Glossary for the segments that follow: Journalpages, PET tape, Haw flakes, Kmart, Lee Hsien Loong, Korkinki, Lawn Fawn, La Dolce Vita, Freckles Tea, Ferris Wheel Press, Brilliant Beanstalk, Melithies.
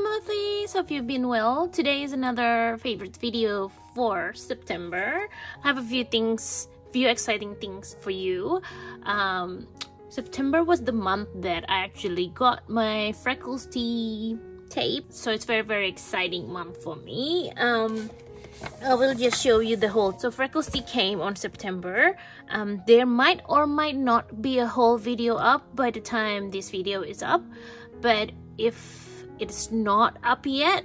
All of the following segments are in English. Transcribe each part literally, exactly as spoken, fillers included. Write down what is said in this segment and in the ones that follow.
hello Melithies, hope you've been well. Today is another favorite video for September. I have a few things, few exciting things for you. Um, September was the month that I actually got my Freckles Tea tape, so it's very very exciting month for me. Um, I will just show you the whole. So Freckles Tea came on September. Um, there might or might not be a whole video up by the time this video is up, but if it's not up yet,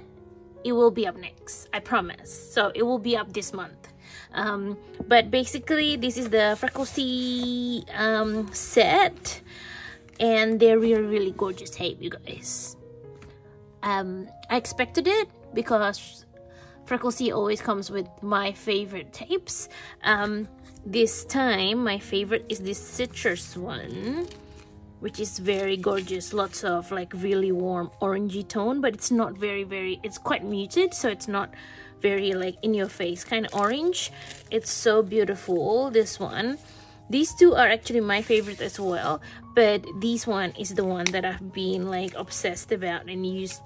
it will be up next, I promise. So it will be up this month. Um, but basically this is the Freckles Tea um, set, and they're really really gorgeous tape, you guys. Um, I expected it because Freckles Tea always comes with my favorite tapes. Um, this time my favorite is this citrus one, which is very gorgeous, lots of like really warm orangey tone, but it's not very very, it's quite muted, so it's not very like in your face kind of orange. It's so beautiful, this one. These two are actually my favorite as well, but this one is the one that I've been like obsessed about and used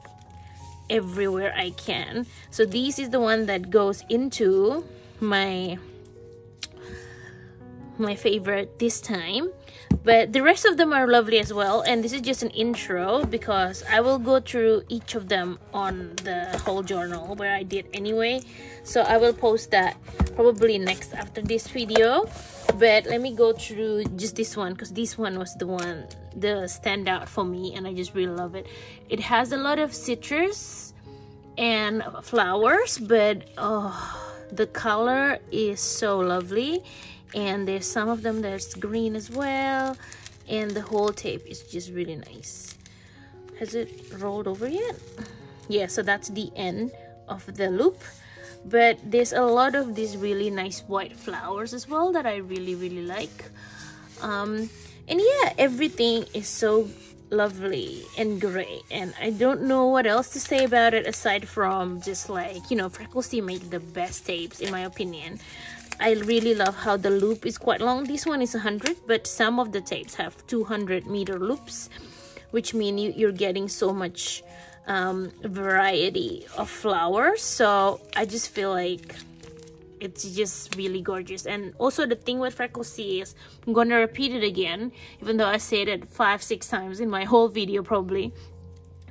everywhere I can. So this is the one that goes into my my favorite this time, but the rest of them are lovely as well. And this is just an intro because I will go through each of them on the whole journal where I did anyway, so I will post that probably next after this video. But let me go through just this one because this one was the one the standout for me, and I just really love it. It has a lot of citrus and flowers, but oh, the color is so lovely. And there's some of them that's green as well, and the whole tape is just really nice. Has it rolled over yet? Yeah, so that's the end of the loop, but there's a lot of these really nice white flowers as well that I really really like. Um and yeah, everything is so lovely and great, and I don't know what else to say about it aside from just like, you know, Freckles Tea make the best tapes in my opinion. I really love how the loop is quite long. This one is one hundred, but some of the tapes have two hundred meter loops, which mean you, you're getting so much um, variety of flowers. So I just feel like it's just really gorgeous. And also the thing with Freckles Tea is, I'm gonna repeat it again, even though I said it five, six times in my whole video probably,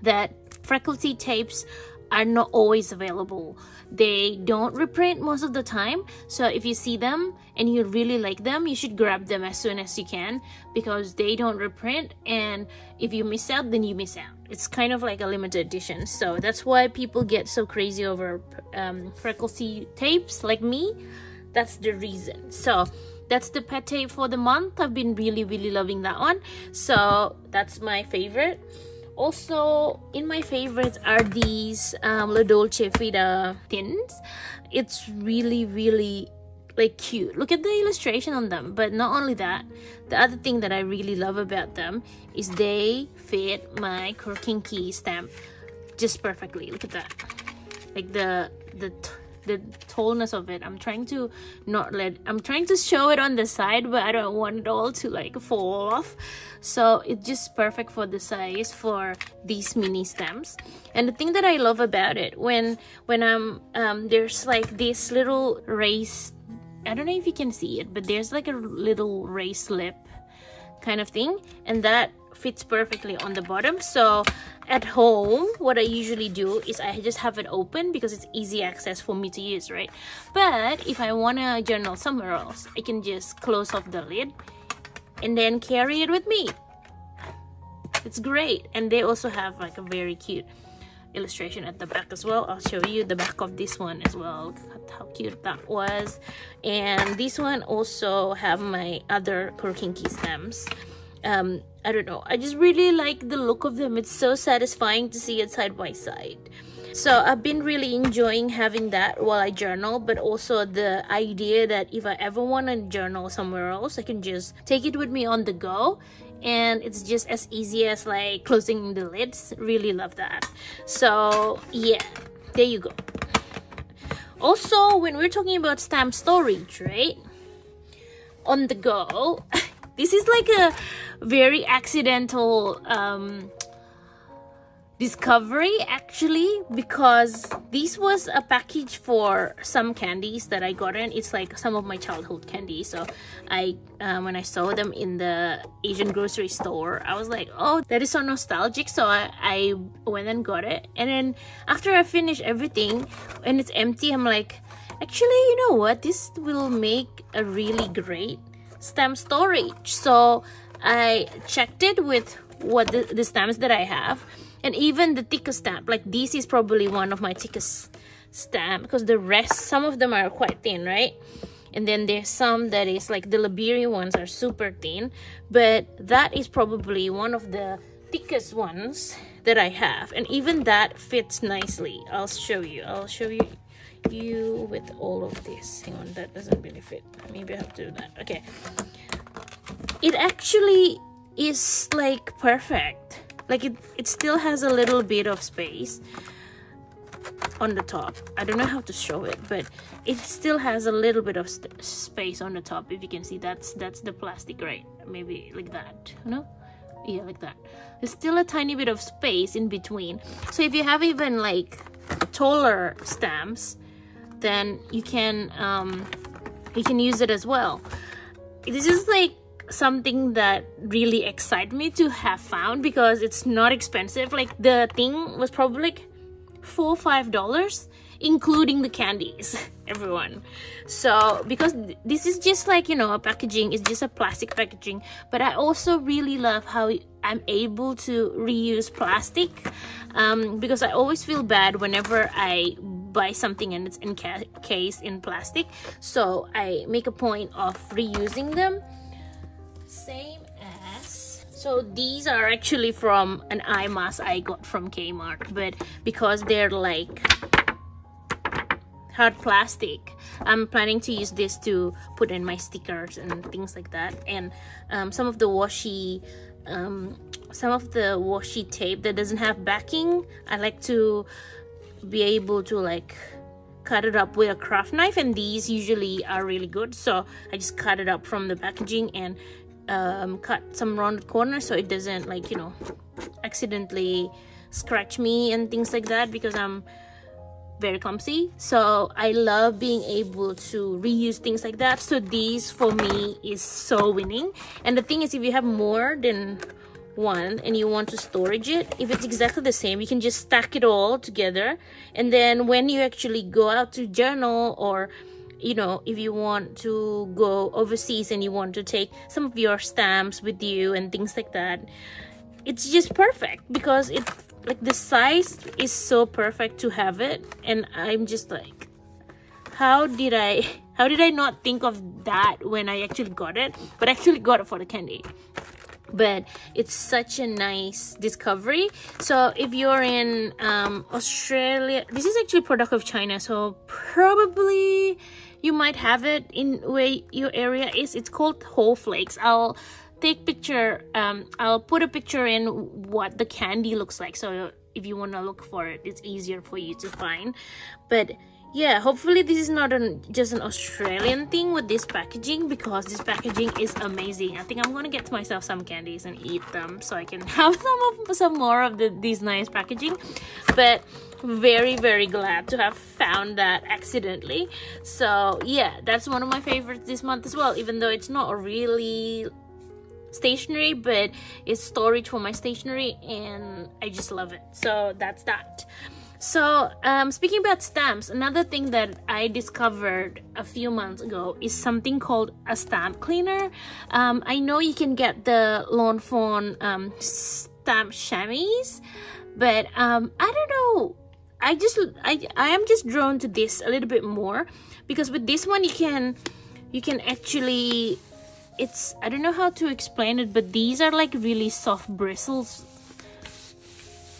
that Freckles Tea tapes are not always available. They don't reprint most of the time, so if you see them and you really like them, you should grab them as soon as you can, because they don't reprint, and if you miss out, then you miss out. It's kind of like a limited edition, so that's why people get so crazy over um, Freckles Tea tapes like me. That's the reason. So that's the pet tape for the month. I've been really really loving that one, so that's my favorite. Also, in my favorites are these um, La Dolce Vita tins. It's really, really like cute. Look at the illustration on them. But not only that, the other thing that I really love about them is they fit my Korkinki stamp just perfectly. Look at that. Like the the the tallness of it. I'm trying to not let. I'm trying to show it on the side, but I don't want it all to like fall off. So it's just perfect for the size for these mini stamps. And the thing that I love about it, when when I'm um, there's like this little raised, I don't know if you can see it, but there's like a little raised lip kind of thing, and that fits perfectly on the bottom. So at home, what I usually do is I just have it open because it's easy access for me to use, right? But if I want to journal somewhere else, I can just close off the lid and then carry it with me. It's great. And they also have like a very cute illustration at the back as well. I'll show you the back of this one as well. Look how cute that was. And this one also have my other Korkinki stamps. Um, I don't know, I just really like the look of them. It's so satisfying to see it side by side. So I've been really enjoying having that while I journal, but also the idea that if I ever want to journal somewhere else, I can just take it with me on the go, and it's just as easy as like closing the lids. Really love that. So yeah, there you go. Also, when we're talking about stamp storage, right, on the go, this is like a very accidental um discovery actually, because this was a package for some candies that I gotten. It's like some of my childhood candy. So I uh, when I saw them in the Asian grocery store, I was like, oh, that is so nostalgic. So I, I went and got it, and then after I finished everything and it's empty, I'm like, actually, you know what, this will make a really great stamp storage. So I checked it with what the, the stamps that I have, and even the thickest stamp, like this is probably one of my thickest stamp, because the rest, some of them are quite thin, right? And then there's some that is like the Liberian ones are super thin, but that is probably one of the thickest ones that I have, and even that fits nicely. I'll show you, I'll show you you with all of this. Hang on, that doesn't really fit. Maybe I have to do that. Okay, it actually is like perfect. Like it, it still has a little bit of space on the top. I don't know how to show it, but it still has a little bit of st space on the top. If you can see, that's that's the plastic, right? Maybe like that, no? Yeah, like that. There's still a tiny bit of space in between. So if you have even like taller stamps, then you can um, you can use it as well. This is like something that really excited me to have found, because it's not expensive. Like the thing was probably like four five dollars including the candies, everyone. So because th this is just like, you know, a packaging, it's just a plastic packaging, but I also really love how I'm able to reuse plastic, um, because I always feel bad whenever I buy something and it's encased in plastic, so I make a point of reusing them. Same as, so these are actually from an eye mask I got from Kmart, but because they're like hard plastic, I'm planning to use this to put in my stickers and things like that. And um, some of the washi um, some of the washi tape that doesn't have backing, I like to be able to like cut it up with a craft knife, and these usually are really good. So I just cut it up from the packaging and Um, cut some rounded corners so it doesn't like, you know, accidentally scratch me and things like that, because I'm very clumsy. So I love being able to reuse things like that. So these for me is so winning. And the thing is, if you have more than one and you want to storage it, if it's exactly the same, you can just stack it all together, and then when you actually go out to journal, or you know, if you want to go overseas and you want to take some of your stamps with you and things like that, it's just perfect, because it's like the size is so perfect to have it. And I'm just like, how did I how did I not think of that when I actually got it? But I actually got it for the candy, but it's such a nice discovery. So if you're in um, Australia, this is actually a product of China, so probably you might have it in where your area is. It's called Haw Flakes. I'll take picture, um, I'll put a picture in what the candy looks like, so if you want to look for it, it's easier for you to find. But yeah, hopefully this is not an, just an Australian thing with this packaging, because this packaging is amazing. I think I'm gonna get myself some candies and eat them, so I can have some of some more of the, these nice packaging. But very very glad to have found that accidentally. So yeah, that's one of my favorites this month as well, even though it's not a really stationery, but it's storage for my stationery, and I just love it. So that's that. So um, speaking about stamps, another thing that I discovered a few months ago is something called a stamp cleaner. Um, I know you can get the Lawn Fawn um, stamp chamois, but um, I don't know. I just I I am just drawn to this a little bit more, because with this one you can you can actually, it's, I don't know how to explain it, but these are like really soft bristles.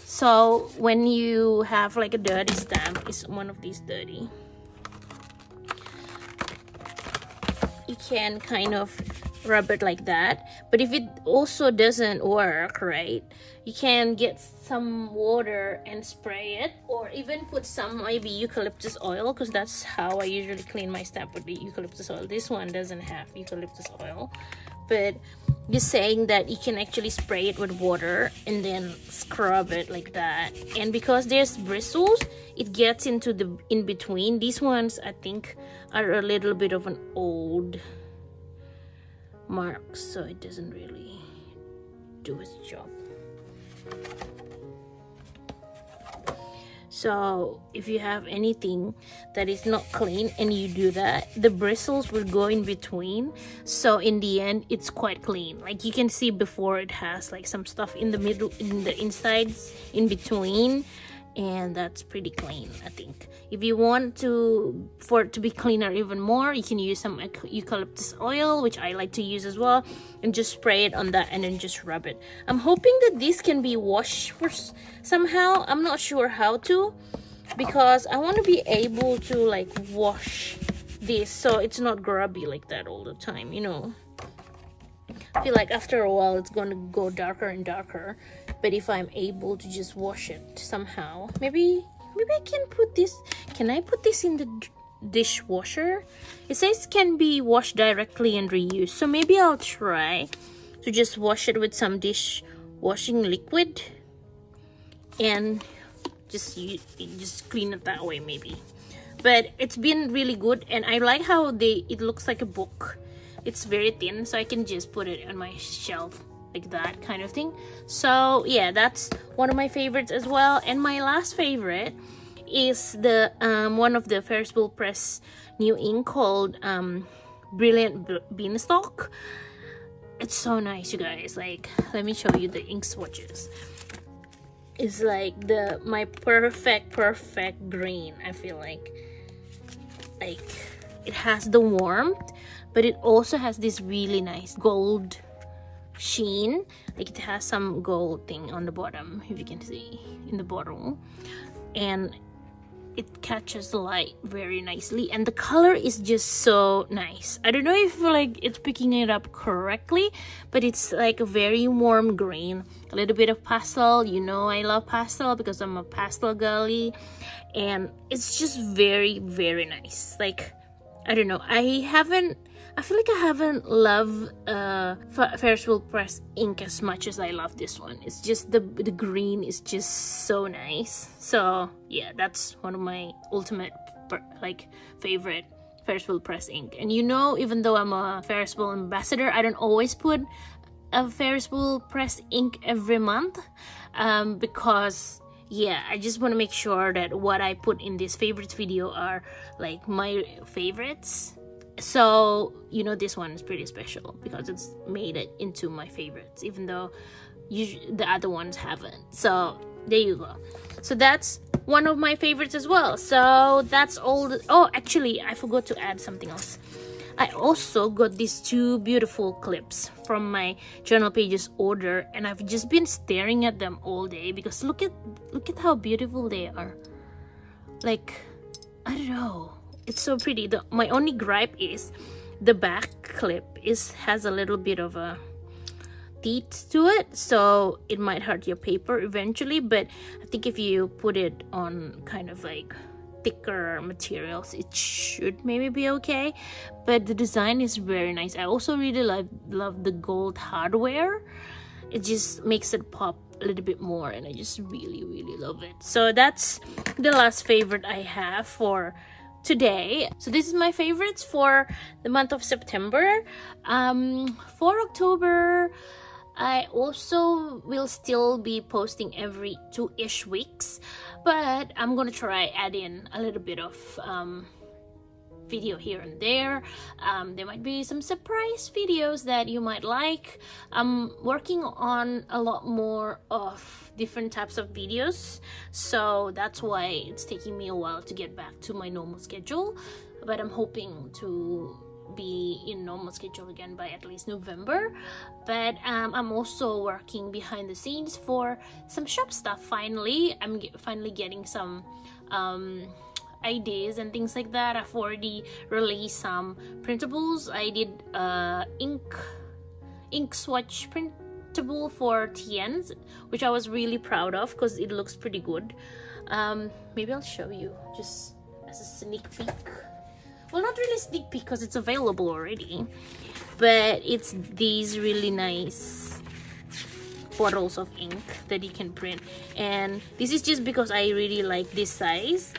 So when you have like a dirty stamp, it's one of these dirty, you can kind of rub it like that. But if it also doesn't work, right, you can get some water and spray it, or even put some maybe eucalyptus oil, because that's how I usually clean my stamp, with the eucalyptus oil. This one doesn't have eucalyptus oil, but just saying that you can actually spray it with water and then scrub it like that. And because there's bristles, it gets into the in between. These ones I think are a little bit of an old mark, so it doesn't really do its job. So if you have anything that is not clean and you do that, the bristles will go in between, so in the end it's quite clean. Like you can see before, it has like some stuff in the middle, in the insides, in between, and that's pretty clean, I think. If you want to for it to be cleaner even more, you can use some eucalyptus oil, which I like to use as well, and just spray it on that and then just rub it. I'm hoping that this can be washed for somehow. I'm not sure how to, because I want to be able to like wash this so it's not grubby like that all the time, you know. I feel like after a while it's going to go darker and darker, but if I'm able to just wash it somehow, maybe maybe I can put this, can I put this in the dishwasher? It says can be washed directly and reused, so maybe I'll try to just wash it with some dish washing liquid and just use, just clean it that way maybe. But it's been really good, and I like how they it looks like a book. It's very thin, so I can just put it on my shelf like that kind of thing. So yeah, that's one of my favorites as well. And my last favorite is the um, one of the Ferris Wheel Press new ink called um, Brilliant Beanstalk. It's so nice, you guys. Like, let me show you the ink swatches. It's like the my perfect perfect green, I feel like. Like it has the warmth, but it also has this really nice gold sheen. Like it has some gold thing on the bottom, if you can see in the bottle, and it catches the light very nicely, and the color is just so nice. I don't know if like it's picking it up correctly, but it's like a very warm green, a little bit of pastel. You know, I love pastel because I'm a pastel girly, and it's just very very nice. Like, I don't know, I haven't I feel like I haven't loved uh, Ferris Wheel Press ink as much as I love this one. It's just the, the green is just so nice. So yeah, that's one of my ultimate like favorite Ferris Wheel Press ink. And you know, even though I'm a Ferris Wheel ambassador, I don't always put a Ferris Wheel Press ink every month, um, because yeah, I just want to make sure that what I put in this favorites video are like my favorites. So, you know, this one is pretty special because it's made it into my favorites, even though you, the other ones haven't. So, there you go. So, that's one of my favorites as well. So, that's all. The, oh, actually, I forgot to add something else. I also got these two beautiful clips from my Journal Pages order, and I've just been staring at them all day because look at, look at how beautiful they are. Like, I don't know. It's so pretty. The, my only gripe is the back clip is has a little bit of a teeth to it, so it might hurt your paper eventually, but I think if you put it on kind of like thicker materials, it should maybe be okay. But the design is very nice. I also really love, love the gold hardware. It just makes it pop a little bit more, and I just really really love it. So that's the last favorite I have for today. So this is my favorites for the month of September. Um, for October, I also will still be posting every two-ish weeks, but I'm gonna try add in a little bit of um, video here and there. Um, there might be some surprise videos that you might like. I'm working on a lot more of different types of videos, so that's why it's taking me a while to get back to my normal schedule, but I'm hoping to be in normal schedule again by at least November. But um, I'm also working behind the scenes for some shop stuff. Finally, I'm get, finally getting some um, ideas and things like that. I've already released some printables. I did uh, ink ink swatch printable for Tien's, which I was really proud of because it looks pretty good. Um, maybe I'll show you just as a sneak peek. Well, not really sneak peek because it's available already. but it's these really nice bottles of ink that you can print, and this is just because I really like this size,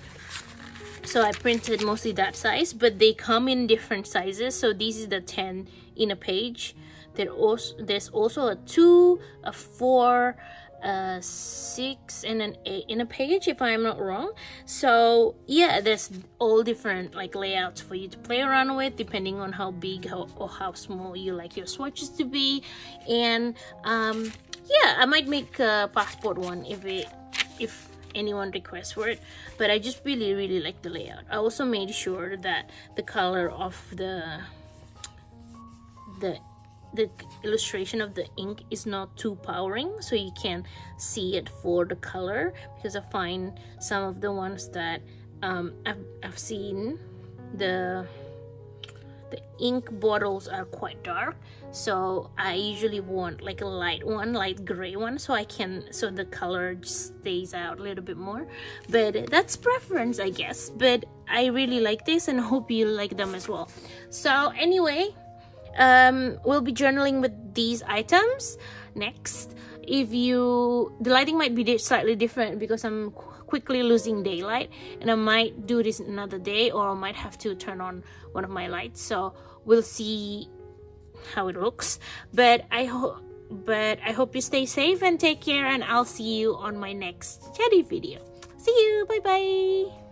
so I printed mostly that size, but they come in different sizes. So this is the ten in a page. There also there's also a two, a four, a six, and an eight in a page, if I'm not wrong. So yeah, there's all different like layouts for you to play around with, depending on how big how, or how small you like your swatches to be. And um yeah, I might make a passport one if it if anyone requests for it, but I just really really like the layout. I also made sure that the color of the the the illustration of the ink is not too powering, so you can see it for the color, because I find some of the ones that um, I've, I've seen the the ink bottles are quite dark, so I usually want like a light one, light gray one, so I can so the color just stays out a little bit more. But that's preference, I guess, but I really like this and hope you like them as well. So anyway, um we'll be journaling with these items next. If you the lighting might be slightly different because I'm quickly losing daylight, and I might do this another day, or I might have to turn on one of my lights, so we'll see how it looks. But I hope but I hope you stay safe and take care, and I'll see you on my next chatty video. See you, bye bye.